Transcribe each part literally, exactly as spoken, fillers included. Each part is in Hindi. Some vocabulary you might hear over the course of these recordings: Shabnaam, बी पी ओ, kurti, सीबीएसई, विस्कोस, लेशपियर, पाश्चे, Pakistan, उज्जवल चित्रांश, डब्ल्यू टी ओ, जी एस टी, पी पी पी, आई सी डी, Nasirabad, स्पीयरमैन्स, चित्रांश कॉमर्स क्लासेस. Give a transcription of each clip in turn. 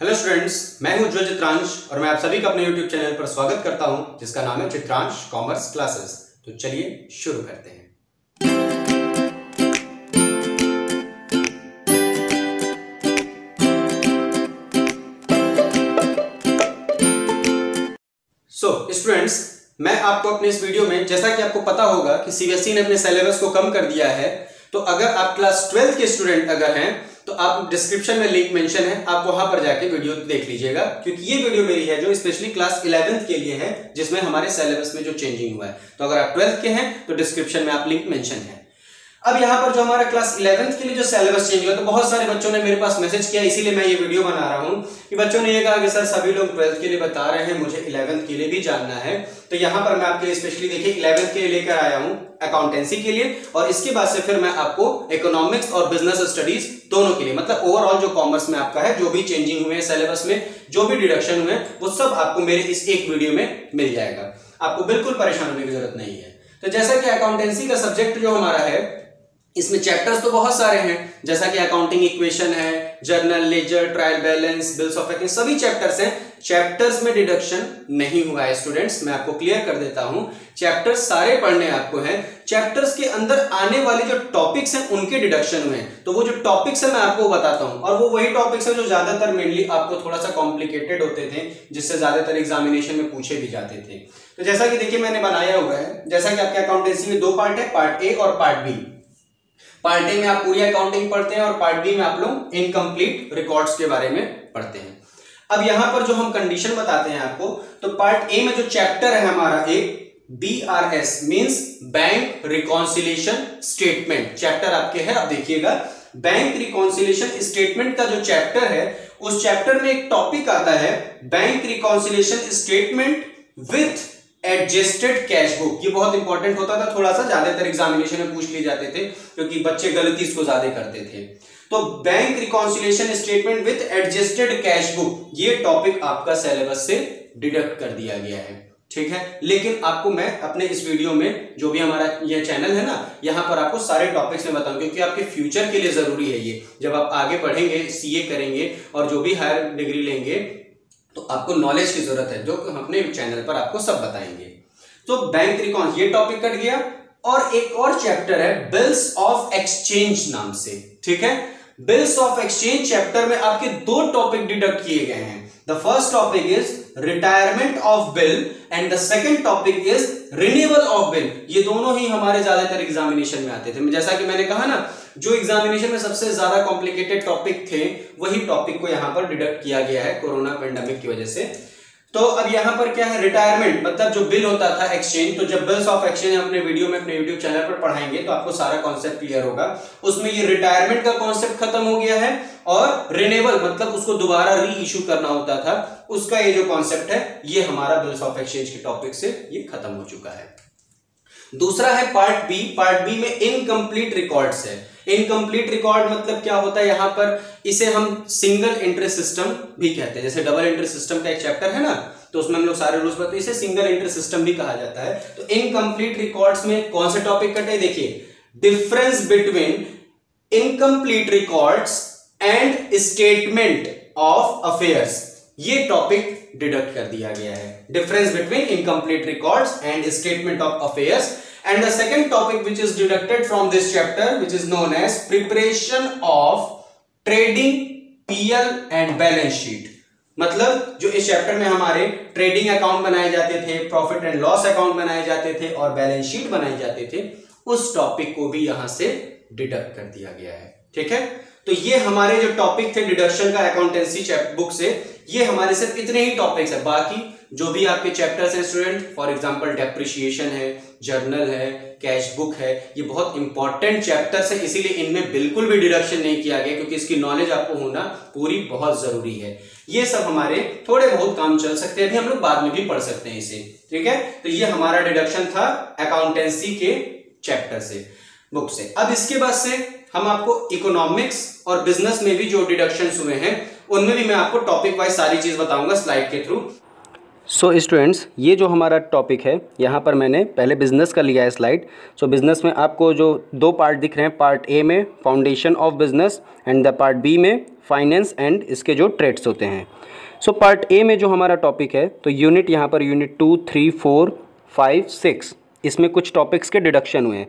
हेलो स्टूडेंट्स, मैं हूं उज्जवल चित्रांश और मैं आप सभी का अपने यूट्यूब चैनल पर स्वागत करता हूं जिसका नाम है चित्रांश कॉमर्स क्लासेस। तो चलिए शुरू करते हैं। सो so, स्टूडेंट्स, मैं आपको अपने इस वीडियो में, जैसा कि आपको पता होगा कि सीबीएसई ने अपने सिलेबस को कम कर दिया है, तो अगर आप क्लास ट्वेल्थ के स्टूडेंट अगर हैं तो आप डिस्क्रिप्शन में लिंक मेंशन है, आप वहां पर जाके वीडियो देख लीजिएगा, क्योंकि ये वीडियो मेरी है जो स्पेशली क्लास इलेवेंथ के लिए है, जिसमें हमारे सिलेबस में जो चेंजिंग हुआ है। तो अगर आप ट्वेल्थ के हैं तो डिस्क्रिप्शन में आप लिंक मेंशन है। अब यहाँ पर जो हमारा क्लास इलेवेंथ के लिए जो सिलेबस चेंज हुआ, तो बहुत सारे बच्चों ने मेरे पास मैसेज किया, इसीलिए मैं ये वीडियो बना रहा हूँ कि बच्चों ने ये कहा कि सर सभी लोग ट्वेल्थ के लिए बता रहे हैं, मुझे इलेवेंथ के लिए भी जानना है। तो यहाँ पर मैं आपके लिए स्पेशली देखिए इलेवेंथ के लिए लेकर आया हूँ अकाउंटेंसी के लिए, और इसके बाद से फिर मैं आपको इकोनॉमिक्स और बिजनेस स्टडीज दोनों के लिए, मतलब ओवरऑल जो कॉमर्स में आपका है, जो भी चेंजिंग हुए हैं सिलेबस में, जो भी डिडक्शन हुए हैं, वो सब आपको मेरे इस एक वीडियो में मिल जाएगा। आपको बिल्कुल परेशान होने की जरूरत नहीं है। तो जैसा कि अकाउंटेंसी का सब्जेक्ट जो हमारा है, इसमें चैप्टर्स तो बहुत सारे हैं, जैसा कि अकाउंटिंग इक्वेशन है, journal ledger, trial balance, bills of exchange, सभी चैप्टर्स हैं। चैप्टर्स में डिडक्शन नहीं हुआ है स्टूडेंट्स, मैं आपको क्लियर कर देता हूं, चैप्टर्स सारे पढ़ने आपको हैं। चैप्टर्स के अंदर आने वाले जो टॉपिक्स हैं उनके डिडक्शन हुए हैं, तो वो जो टॉपिक्स हैं मैं आपको बताता हूं, और वो वही टॉपिक्स हैं जो ज्यादातर मेनली आपको थोड़ा सा कॉम्प्लिकेटेड होते थे, जिससे ज्यादातर एग्जामिनेशन में पूछे भी जाते थे। तो जैसा कि देखिए मैंने बनाया हुआ है, जैसा कि आपके अकाउंटेंसी में दो पार्ट है, पार्ट ए और पार्ट बी। पार्ट ए में आप पूरी अकाउंटिंग पढ़ते हैं और पार्ट बी में आप लोग इनकम्प्लीट रिकॉर्ड्स के बारे में पढ़ते हैं। अब यहां पर जो हम कंडीशन बताते हैं आपको, तो पार्ट ए में जो चैप्टर है हमारा A, B R S means bank reconciliation statement chapter आपके है। आप देखिएगा, बैंक रिकॉन्सिलिएशन स्टेटमेंट का जो चैप्टर है, उस चैप्टर में एक टॉपिक आता है bank reconciliation statement with adjusted cash book. ये बहुत इंपॉर्टेंट होता था, थोड़ा सा ज्यादातर एग्जामिनेशन में पूछ लिए जाते थे, क्योंकि बच्चे गलती इसको ज्यादा करते थे। तो bank reconciliation statement with adjusted cash book, ये टॉपिक आपका सिलेबस से डिडक्ट कर दिया गया है, ठीक है। लेकिन आपको मैं अपने इस वीडियो में, जो भी हमारा यह चैनल है ना, यहाँ पर आपको सारे टॉपिक्स में बताऊं, क्योंकि आपके फ्यूचर के लिए जरूरी है ये। जब आप आगे पढ़ेंगे, सीए करेंगे और जो भी हायर डिग्री लेंगे, तो आपको नॉलेज की जरूरत है, जो अपने चैनल पर आपको सब बताएंगे। तो बैंक रिकॉन्स ये टॉपिक कट गया, और एक और चैप्टर है बिल्स ऑफ एक्सचेंज नाम से, ठीक है। बिल्स ऑफ एक्सचेंज चैप्टर में आपके दो टॉपिक डिडक्ट किए गए हैं। The first topic is retirement of bill and the second topic is renewal of bill. ये दोनों ही हमारे ज्यादातर एग्जामिनेशन में आते थे। जैसा कि मैंने कहा ना, जो एग्जामिनेशन में सबसे ज्यादा कॉम्प्लिकेटेड टॉपिक थे, वही टॉपिक को यहां पर डिडक्ट किया गया है कोरोना पेंडेमिक की वजह से। तो अब यहां पर क्या है, रिटायरमेंट मतलब जो बिल होता था एक्सचेंज, तो जब बिल्स ऑफ एक्सचेंज अपने वीडियो में अपने यूट्यूब चैनल पर पढ़ाएंगे तो आपको सारा कॉन्सेप्ट क्लियर होगा। उसमें ये रिटायरमेंट का कॉन्सेप्ट खत्म हो गया है, और रिन्यूअल मतलब उसको दोबारा री इश्यू करना होता था, उसका ये जो कॉन्सेप्ट है, ये हमारा बिल्स ऑफ एक्सचेंज के टॉपिक से ये खत्म हो चुका है। दूसरा है पार्ट बी। पार्ट बी में इनकम्प्लीट रिकॉर्ड्स है। इनकम्प्लीट रिकॉर्ड मतलब क्या होता है, यहां पर इसे हम सिंगल एंट्री सिस्टम भी कहते हैं। जैसे डबल एंट्री सिस्टम का एक चैप्टर है ना, तो उसमें हम लोग सारे रूल्स बताते हैं, इसे सिंगल एंट्री सिस्टम भी कहा जाता है। तो इनकम्प्लीट रिकॉर्ड्स में कौन से टॉपिक कटे, देखिए, difference between incomplete records and statement of affairs, ये टॉपिक डिडक्ट कर दिया गया है। Difference between incomplete records and statement of affairs, and the second topic which is deducted from this chapter, which is known as preparation of trading P L and balance sheet, मतलब जो इस चैप्टर में हमारे ट्रेडिंग अकाउंट बनाए जाते थे, प्रॉफिट एंड लॉस अकाउंट बनाए जाते थे और बैलेंस शीट बनाए जाते थे, उस टॉपिक को भी यहां से डिडक्ट कर दिया गया है, ठीक है। तो ये हमारे जो टॉपिक थे डिडक्शन का अकाउंटेंसी बुक से, ये हमारे सिर्फ इतने ही टॉपिक्स है। बाकी जो भी आपके चैप्टर्स हैं स्टूडेंट, फॉर एग्जांपल डेप्रिशिएशन है, जर्नल है, कैश बुक है, ये बहुत इंपॉर्टेंट चैप्टर्स है, इसीलिए इनमें बिल्कुल भी डिडक्शन नहीं किया गया, क्योंकि इसकी नॉलेज आपको होना पूरी बहुत जरूरी है। ये सब हमारे थोड़े बहुत काम चल सकते हैं, अभी हम लोग बाद में भी पढ़ सकते हैं इसे, ठीक है। तो ये हमारा डिडक्शन था अकाउंटेंसी के चैप्टर से, बुक से। अब इसके बाद से हम आपको इकोनॉमिक्स और बिजनेस में भी जो डिडक्शन हुए हैं, उनमें भी मैं आपको टॉपिक वाइज सारी चीज बताऊंगा स्लाइड के थ्रू। सो स्टूडेंट्स, ये जो हमारा टॉपिक है यहाँ पर मैंने पहले बिजनेस का लिया है स्लाइड। सो बिजनेस में आपको जो दो पार्ट दिख रहे हैं, पार्ट ए में foundation of business and the part B में फाइनेंस एंड इसके जो ट्रेड्स होते हैं। सो पार्ट ए में जो हमारा टॉपिक है, तो यूनिट यहाँ पर unit two three four five six इसमें कुछ टॉपिक्स के डिडक्शन हुए हैं।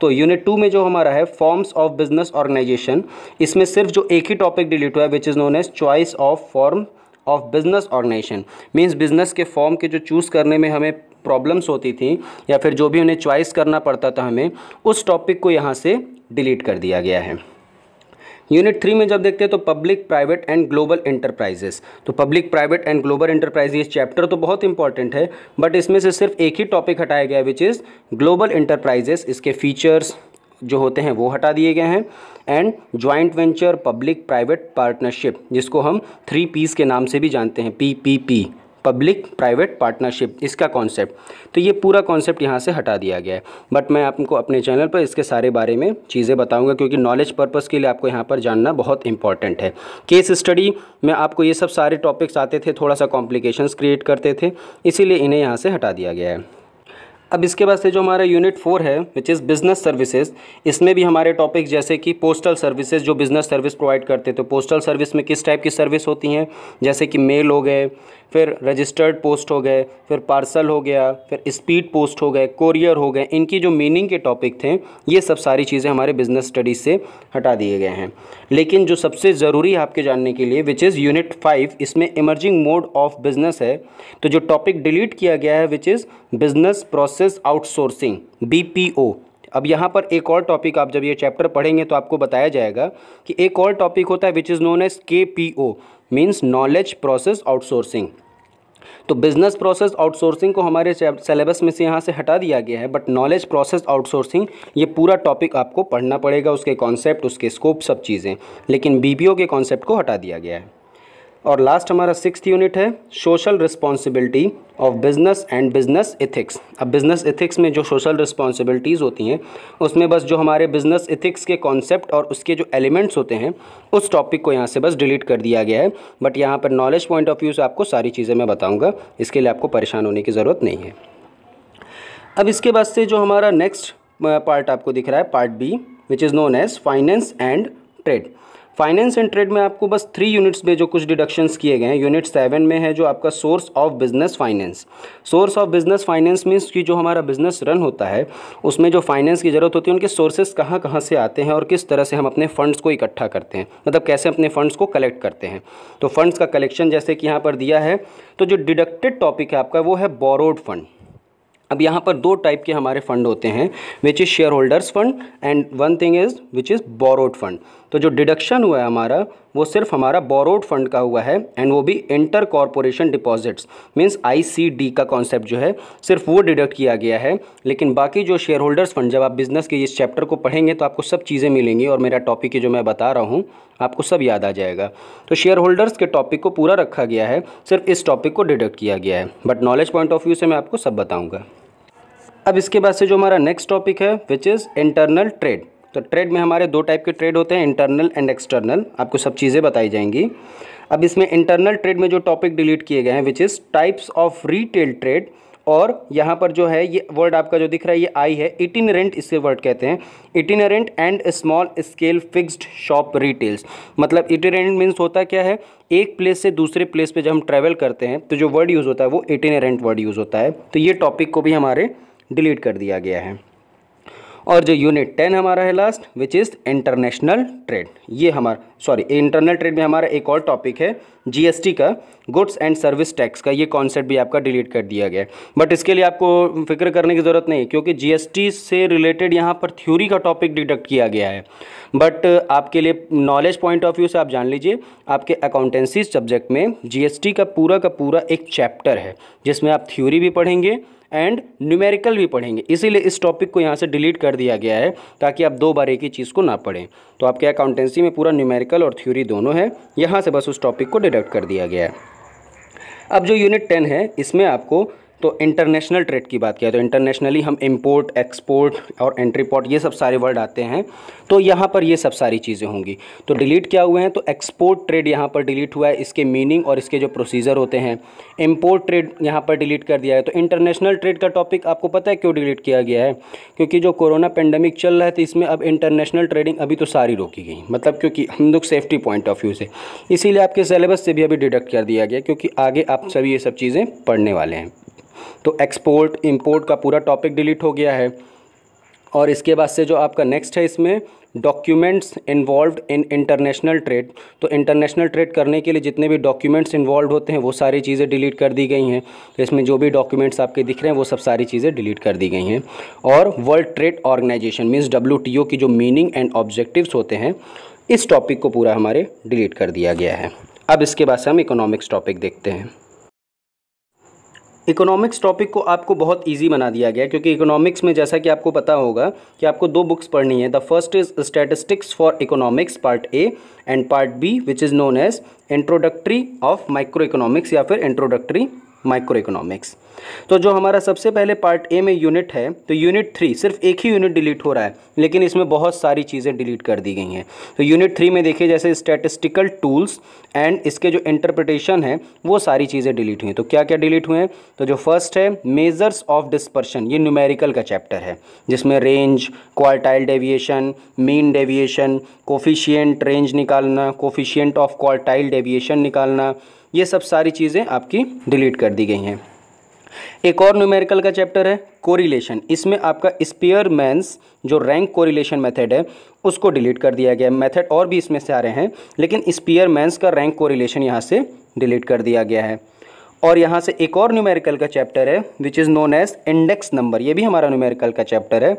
तो यूनिट टू में जो हमारा है फॉर्म्स ऑफ बिजनेस ऑर्गेनाइजेशन, इसमें सिर्फ जो एक ही टॉपिक डिलीट हुआ है which is known as choice of form of business organisation. Means business के फॉर्म के जो चूज़ करने में हमें प्रॉब्लम्स होती थी या फिर जो भी उन्हें चॉइस करना पड़ता था हमें, उस टॉपिक को यहाँ से डिलीट कर दिया गया है। यूनिट थ्री में जब देखते हैं तो public private and global enterprises, तो public private and global enterprises chapter तो बहुत इंपॉर्टेंट है, बट इसमें से सिर्फ एक ही टॉपिक हटाया गया है विच इज़ ग्लोबल इंटरप्राइजेस। इसके फीचर्स जो होते हैं वो हटा दिए गए हैं and joint venture public private partnership, जिसको हम थ्री पीस के नाम से भी जानते हैं, पी पी पी public private partnership, इसका कॉन्सेप्ट, तो ये पूरा कॉन्सेप्ट यहाँ से हटा दिया गया है। बट मैं आपको अपने चैनल पर इसके सारे बारे में चीज़ें बताऊंगा क्योंकि नॉलेज पर्पस के लिए आपको यहाँ पर जानना बहुत इंपॉर्टेंट है। केस स्टडी में आपको ये सब सारे टॉपिक्स आते थे, थोड़ा सा कॉम्प्लिकेशंस क्रिएट करते थे, इसीलिए इन्हें यहाँ से हटा दिया गया है। अब इसके बाद से जो हमारा यूनिट फोर है विच इज़ बिज़नेस सर्विसेज, इसमें भी हमारे टॉपिक जैसे कि पोस्टल सर्विसेज, जो बिज़नेस सर्विस प्रोवाइड करते हैं, तो पोस्टल सर्विस में किस टाइप की सर्विस होती हैं, जैसे कि मेल हो गए, फिर रजिस्टर्ड पोस्ट हो गए, फिर पार्सल हो गया, फिर स्पीड पोस्ट हो गए, कोरियर हो गए, इनकी जो मीनिंग के टॉपिक थे ये सब सारी चीज़ें हमारे बिज़नेस स्टडीज़ से हटा दिए गए हैं। लेकिन जो सबसे ज़रूरी है आपके जानने के लिए विच इज़ यूनिट फाइव, इसमें इमर्जिंग मोड ऑफ बिज़नेस है, तो जो टॉपिक डिलीट किया गया है which is business process outsourcing बी पी ओ। अब यहाँ पर एक और टॉपिक, आप जब ये चैप्टर पढ़ेंगे तो आपको बताया जाएगा कि एक और टॉपिक होता है which is known as K P O, means knowledge process outsourcing. तो बिजनेस प्रोसेस आउटसोर्सिंग को हमारे सिलेबस में से यहाँ से हटा दिया गया है, बट नॉलेज प्रोसेस आउटसोर्सिंग ये पूरा टॉपिक आपको पढ़ना पड़ेगा, उसके कॉन्सेप्ट, उसके स्कोप, सब चीज़ें, लेकिन बी पी ओ के कॉन्सेप्ट को हटा दिया गया है। और लास्ट हमारा सिक्स्थ यूनिट है social responsibility of business and business ethics. अब बिज़नेस एथिक्स में जो सोशल रिस्पॉन्सिबिलिटीज़ होती हैं उसमें बस जो हमारे बिज़नेस एथिक्स के कॉन्सेप्ट और उसके जो एलिमेंट्स होते हैं उस टॉपिक को यहाँ से बस डिलीट कर दिया गया है। बट यहाँ पर नॉलेज पॉइंट ऑफ व्यू से आपको सारी चीज़ें मैं बताऊँगा, इसके लिए आपको परेशान होने की ज़रूरत नहीं है। अब इसके बाद से जो हमारा नेक्स्ट पार्ट आपको दिख रहा है part B which is known as finance and trade. Finance and trade में आपको बस थ्री यूनिट्स में जो कुछ डिडक्शंस किए गए हैं। यूनिट सेवन में है जो आपका source of business finance. Source of business finance means कि जो हमारा बिज़नेस रन होता है उसमें जो फाइनेंस की ज़रूरत होती है उनके सोर्सेज कहाँ कहाँ से आते हैं और किस तरह से हम अपने फंड्स को इकट्ठा करते हैं, मतलब कैसे अपने फंड्स को कलेक्ट करते हैं। तो फंड्स का कलेक्शन जैसे कि यहाँ पर दिया है, तो जो डिडक्टेड टॉपिक है आपका वो है बोरोड फंड। अब यहाँ पर दो टाइप के हमारे फंड होते हैं which is share holders fund and one thing is which is borrowed fund. तो जो डिडक्शन हुआ है हमारा वो सिर्फ हमारा बोरोड फंड का हुआ है एंड वो भी inter corporation deposits means आई सी डी का कॉन्सेप्ट जो है सिर्फ वो डिडक्ट किया गया है। लेकिन बाकी जो शेयर होल्डर्स फंड, जब आप बिज़नेस के इस चैप्टर को पढ़ेंगे तो आपको सब चीज़ें मिलेंगी और मेरा टॉपिक ही जो मैं बता रहा हूँ आपको सब याद आ जाएगा। तो शेयर होल्डर्स के टॉपिक को पूरा रखा गया है, सिर्फ इस टॉपिक को डिडक्ट किया गया है, but knowledge point of view से मैं आपको सब बताऊँगा। अब इसके बाद से जो हमारा नेक्स्ट टॉपिक है विच इज़ इंटरनल ट्रेड। तो ट्रेड में हमारे दो टाइप के ट्रेड होते हैं, इंटरनल एंड एक्सटर्नल, आपको सब चीज़ें बताई जाएंगी। अब इसमें इंटरनल ट्रेड में जो टॉपिक डिलीट किए गए हैं which is types of retail trade, और यहाँ पर जो है ये वर्ड आपका जो दिख रहा है ये आई है, इटिनरेंट इसे वर्ड कहते हैं, itinerant and small scale fixed shop retails. मतलब इटिनरेंट मीन्स होता क्या है, एक प्लेस से दूसरे प्लेस पे जब हम ट्रैवल करते हैं तो जो वर्ड यूज़ होता है वो इटिनरेंट वर्ड यूज़ होता है। तो ये टॉपिक को भी हमारे डिलीट कर दिया गया है। और जो यूनिट टेन हमारा है last which is international trade, ये हमारा सॉरी इंटरनल ट्रेड में हमारा एक और टॉपिक है जी एस टी का, गुड्स एंड सर्विस टैक्स का, ये कॉन्सेप्ट भी आपका डिलीट कर दिया गया है। बट इसके लिए आपको फिक्र करने की ज़रूरत नहीं क्योंकि जी एस टी से रिलेटेड यहाँ पर थ्योरी का टॉपिक डिडक्ट किया गया है, बट आपके लिए नॉलेज पॉइंट ऑफ व्यू से आप जान लीजिए आपके अकाउंटेंसी सब्जेक्ट में जी एस टी का पूरा का पूरा एक चैप्टर है जिसमें आप थ्योरी भी पढ़ेंगे एंड न्यूमेरिकल भी पढ़ेंगे, इसीलिए इस टॉपिक को यहाँ से डिलीट कर दिया गया है ताकि आप दो बार एक ही चीज़ को ना पढ़ें। तो आपके अकाउंटेंसी में पूरा न्यूमेरिकल और थ्योरी दोनों है, यहाँ से बस उस टॉपिक को डिडक्ट कर दिया गया है। अब जो यूनिट टेन है इसमें आपको तो इंटरनेशनल ट्रेड की बात किया तो इंटरनेशनली हम इम्पोर्ट, एक्सपोर्ट और एंट्री पॉट ये सब सारे वर्ड आते हैं। तो यहाँ पर ये सब सारी चीज़ें होंगी। तो डिलीट क्या हुए हैं, तो एक्सपोर्ट ट्रेड यहाँ पर डिलीट हुआ है, इसके मीनिंग और इसके जो प्रोसीजर होते हैं। इम्पोर्ट ट्रेड यहाँ पर डिलीट कर दिया है। तो इंटरनेशनल ट्रेड का टॉपिक आपको पता है क्यों डिलीट किया गया है, क्योंकि जो कोरोना पेंडेमिक चल रहा है तो इसमें अब इंटरनेशनल ट्रेडिंग अभी तो सारी रोकी गई, मतलब क्योंकि हम लोग सेफ्टी पॉइंट ऑफ व्यू से, इसीलिए आपके सिलेबस से भी अभी डिडक्ट कर दिया गया, क्योंकि आगे आप सभी ये सब चीज़ें पढ़ने वाले हैं। तो एक्सपोर्ट इंपोर्ट का पूरा टॉपिक डिलीट हो गया है। और इसके बाद से जो आपका नेक्स्ट है, इसमें documents involved in international trade, तो इंटरनेशनल ट्रेड करने के लिए जितने भी डॉक्यूमेंट्स इन्वॉल्व होते हैं वो सारी चीज़ें डिलीट कर दी गई हैं। तो इसमें जो भी डॉक्यूमेंट्स आपके दिख रहे हैं वो सब सारी चीज़ें डिलीट कर दी गई हैं। और world trade organisation means डब्ल्यू टी ओ की जो मीनिंग एंड ऑब्जेक्टिव्स होते हैं, इस टॉपिक को पूरा हमारे डिलीट कर दिया गया है। अब इसके बाद से हम इकोनॉमिक्स टॉपिक देखते हैं। इकोनॉमिक्स टॉपिक को आपको बहुत इजी बना दिया गया, क्योंकि इकोनॉमिक्स में जैसा कि आपको पता होगा कि आपको दो बुक्स पढ़नी है। The first is statistics for economics part A and part B which is known as introductory of micro economics या फिर इंट्रोडक्टरी माइक्रो इकोनॉमिक्स। तो जो हमारा सबसे पहले पार्ट ए में यूनिट है, तो यूनिट थ्री सिर्फ एक ही यूनिट डिलीट हो रहा है, लेकिन इसमें बहुत सारी चीज़ें डिलीट कर दी गई हैं। तो यूनिट थ्री में देखिए, जैसे स्टैटिस्टिकल टूल्स एंड इसके जो इंटरप्रिटेशन है वो सारी चीज़ें डिलीट हुई हैं। तो क्या क्या डिलीट हुए हैं, तो जो फर्स्ट है मेजर्स ऑफ डिस्पर्शन, ये न्यूमेरिकल का चैप्टर है, जिसमें range, quartile deviation, mean deviation, coefficient range निकालना, कोफिशियंट ऑफ क्वार्टाइल डेविएशन निकालना, ये सब सारी चीज़ें आपकी डिलीट कर दी गई हैं। एक और न्यूमेरिकल का चैप्टर है कोरिलेशन, इसमें आपका स्पीयरमैन्स जो रैंक कोरिलेशन मेथड है उसको डिलीट कर दिया गया। मेथड और भी इसमें से आ रहे हैं, लेकिन स्पीयरमैन्स का रैंक कोरिलेशन यहाँ से डिलीट कर दिया गया है। और यहाँ से एक और न्यूमेरिकल का चैप्टर है which is known as index number, ये भी हमारा न्यूमेरिकल का चैप्टर है।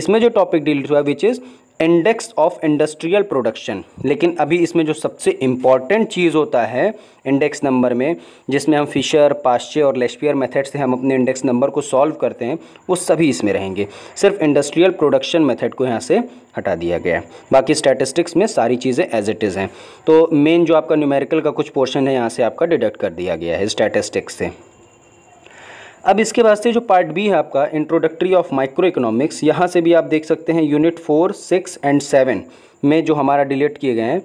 इसमें जो टॉपिक डिलीट हुआ which is index of industrial production, लेकिन अभी इसमें जो सबसे इम्पॉर्टेंट चीज़ होता है इंडेक्स नंबर में, जिसमें हम फिशर, पाश्चे और लेशपियर मेथड से हम अपने इंडेक्स नंबर को सॉल्व करते हैं, वो सभी इसमें रहेंगे। सिर्फ इंडस्ट्रियल प्रोडक्शन मेथड को यहाँ से हटा दिया गया है, बाकी स्टैटिस्टिक्स में सारी चीज़ें एज इट इज़ हैं। तो मेन जो आपका न्यूमेरिकल का कुछ पोर्शन है यहाँ से आपका डिडक्ट कर दिया गया है स्टैटिस्टिक्स से। अब इसके बाद से जो पार्ट बी है आपका इंट्रोडक्टरी ऑफ माइक्रो इकोनॉमिक्स, यहाँ से भी आप देख सकते हैं unit four, six and seven में जो हमारा डिलीट किए गए हैं।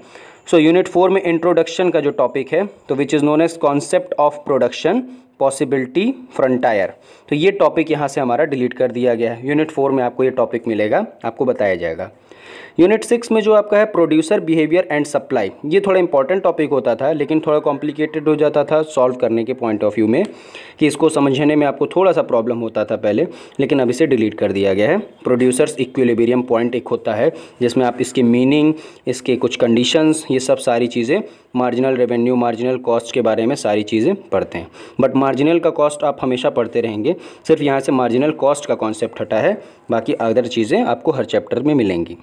सो यूनिट फोर में इंट्रोडक्शन का जो टॉपिक है, तो which is known as concept of production possibility frontier, तो ये टॉपिक यहाँ से हमारा डिलीट कर दिया गया है। यूनिट फोर में आपको ये टॉपिक मिलेगा, आपको बताया जाएगा। यूनिट सिक्स में जो आपका है प्रोड्यूसर बिहेवियर एंड सप्लाई, ये थोड़ा इंपॉर्टेंट टॉपिक होता था, लेकिन थोड़ा कॉम्प्लिकेटेड हो जाता था सॉल्व करने के पॉइंट ऑफ व्यू में, कि इसको समझने में आपको थोड़ा सा प्रॉब्लम होता था पहले, लेकिन अब इसे डिलीट कर दिया गया है। प्रोड्यूसर्स इक्विलिब्रियम पॉइंट एक होता है, जिसमें आप इसके मीनिंग, इसके कुछ कंडीशंस, ये सब सारी चीज़ें, मार्जिनल रेवेन्यू, मार्जिनल कॉस्ट के बारे में सारी चीज़ें पढ़ते हैं। बट मार्जिनल का कॉस्ट आप हमेशा पढ़ते रहेंगे, सिर्फ यहाँ से मार्जिनल कॉस्ट का कॉन्सेप्ट हटा है, बाकी अदर चीज़ें आपको हर चैप्टर में मिलेंगी।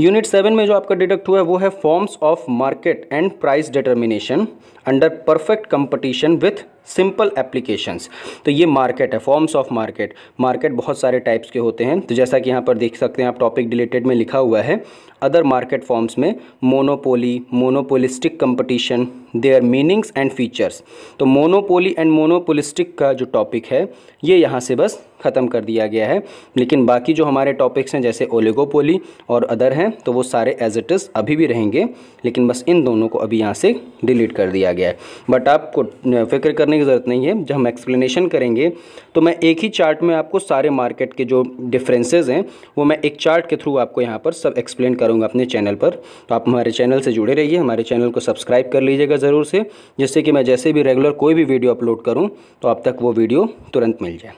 यूनिट सेवन में जो आपका डिडक्ट हुआ है वो है forms of market and price determination under perfect competition with simple applications, तो ये मार्केट है, फॉर्म्स ऑफ मार्केट। मार्केट बहुत सारे टाइप्स के होते हैं, तो जैसा कि यहाँ पर देख सकते हैं आप टॉपिक डिलेटेड में लिखा हुआ है अदर मार्केट फॉर्म्स में monopoly, monopolistic competition, their meanings and features. तो मोनोपोली एंड मोनोपोलिस्टिक का जो टॉपिक है ये यहाँ से बस ख़त्म कर दिया गया है, लेकिन बाकी जो हमारे टॉपिक्स हैं जैसे ओलिगोपोली और अदर हैं, तो वो सारे एज इट इज़ अभी भी रहेंगे, लेकिन बस इन दोनों को अभी यहाँ से डिलीट कर दिया गया है। बट आपको फिक्र करने की ज़रूरत नहीं है, जब हम एक्सप्लेनेशन करेंगे तो मैं एक ही चार्ट में आपको सारे मार्केट के जो डिफरेंसेस हैं वो मैं एक चार्ट के थ्रू आपको यहाँ पर सब एक्सप्लेन करूँगा अपने चैनल पर। तो आप हमारे चैनल से जुड़े रहिए, हमारे चैनल को सब्सक्राइब कर लीजिएगा ज़रूर से, जिससे कि मैं जैसे भी रेगुलर कोई भी वीडियो अपलोड करूँ तो आप तक वो वीडियो तुरंत मिल जाए।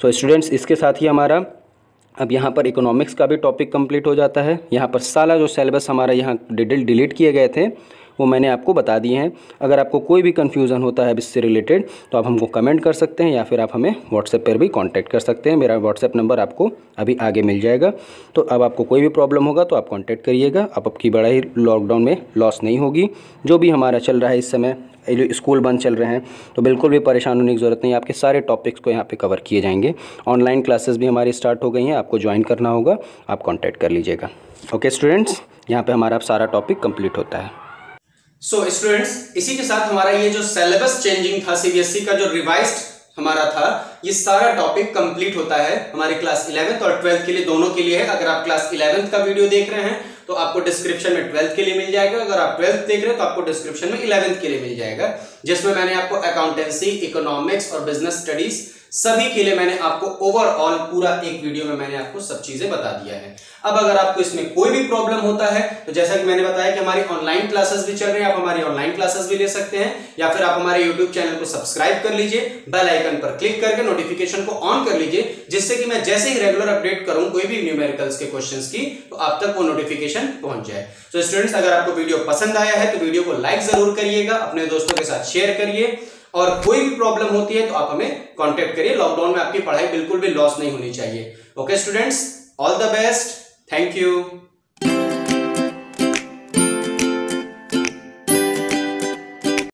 तो स्टूडेंट्स, इसके साथ ही हमारा अब यहाँ पर इकोनॉमिक्स का भी टॉपिक कंप्लीट हो जाता है। यहाँ पर सारा जो सिलेबस हमारा यहाँ डिटेल डिलीट किए गए थे वो मैंने आपको बता दिए हैं। अगर आपको कोई भी कन्फ्यूज़न होता है इससे रिलेटेड तो आप हमको कमेंट कर सकते हैं, या फिर आप हमें व्हाट्सएप पर भी कांटेक्ट कर सकते हैं। मेरा व्हाट्सएप नंबर आपको अभी आगे मिल जाएगा, तो अब आपको कोई भी प्रॉब्लम होगा तो आप कांटेक्ट करिएगा। आप आपकी बड़ा ही लॉकडाउन में लॉस नहीं होगी। जो भी हमारा चल रहा है इस समय, जो स्कूल बंद चल रहे हैं, तो बिल्कुल भी परेशान होने की ज़रूरत नहीं है। आपके सारे टॉपिक्स को यहाँ पे कवर किए जाएंगे। ऑनलाइन क्लासेस भी हमारी स्टार्ट हो गई हैं, आपको ज्वाइन करना होगा, आप कांटेक्ट कर लीजिएगा। ओके स्टूडेंट्स, यहाँ पे हमारा सारा टॉपिक कंप्लीट होता है। सो स्टूडेंट्स, इसी के साथ हमारा ये जो सिलेबस चेंजिंग था सीबीएसई का, जो रिवाइज्ड हमारा था, ये सारा टॉपिक कंप्लीट होता है हमारे क्लास इलेवेंथ और ट्वेल्थ के लिए, दोनों के लिए है। अगर आप क्लास इलेवेंथ का वीडियो देख रहे हैं तो आपको डिस्क्रिप्शन में ट्वेल्थ के लिए मिल जाएगा, अगर आप ट्वेल्थ देख रहे हैं तो आपको डिस्क्रिप्शन में इलेवेंथ के लिए मिल जाएगा, जिसमें मैंने आपको अकाउंटेंसी, इकोनॉमिक्स और बिजनेस स्टडीज सभी के लिए मैंने आपको ओवरऑल पूरा एक वीडियो में मैंने आपको सब चीजें बता दिया है। अब अगर आपको इसमें कोई भी प्रॉब्लम होता है तो जैसा कि मैंने बताया कि हमारी ऑनलाइन क्लासेस भी चल रही है, आप हमारी ऑनलाइन क्लासेस भी ले सकते हैं, या फिर आप हमारे यूट्यूब चैनल को सब्सक्राइब कर लीजिए, बेल आइकन पर क्लिक करके नोटिफिकेशन को ऑन कर लीजिए, जिससे कि मैं जैसे ही रेगुलर अपडेट करूं कोई भी न्यूमेरिकल्स के क्वेश्चंस की तो आप तक वो नोटिफिकेशन पहुंच जाए। तो स्टूडेंट्स, अगर आपको वीडियो पसंद आया है तो वीडियो को लाइक जरूर करिएगा, अपने दोस्तों के साथ शेयर करिए, और कोई भी प्रॉब्लम होती है तो आप हमें कॉन्टेक्ट करिए। लॉकडाउन में आपकी पढ़ाई बिल्कुल भी लॉस नहीं होनी चाहिए। Okay students, all the best, thank you.